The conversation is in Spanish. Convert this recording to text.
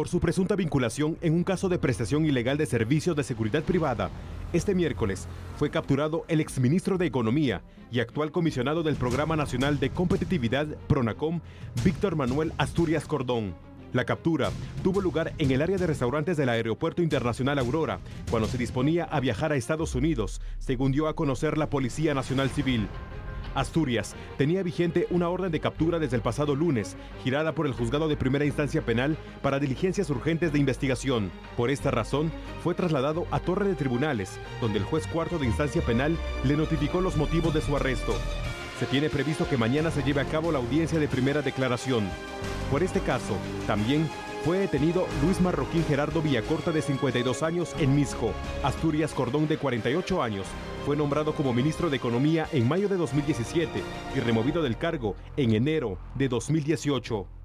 por su presunta vinculación en un caso de prestación ilegal de servicios de seguridad privada. Este miércoles fue capturado el exministro de Economía y actual comisionado del Programa Nacional de Competitividad, PRONACOM, Víctor Manuel Asturias Cordón. La captura tuvo lugar en el área de restaurantes del Aeropuerto Internacional La Aurora, cuando se disponía a viajar a Estados Unidos, según dio a conocer la Policía Nacional Civil. Asturias tenía vigente una orden de captura desde el pasado lunes, girada por el Juzgado de Primera Instancia Penal para diligencias urgentes de investigación. Por esta razón, fue trasladado a Torre de Tribunales, donde el juez cuarto de Instancia Penal le notificó los motivos de su arresto. Se tiene previsto que mañana se lleve a cabo la audiencia de primera declaración. Por este caso, también fue detenido Luis Marroquín Gerardo Villacorta, de 52 años, en Misco. Asturias Cordón, de 48 años, fue nombrado como ministro de Economía en mayo de 2017 y removido del cargo en enero de 2018.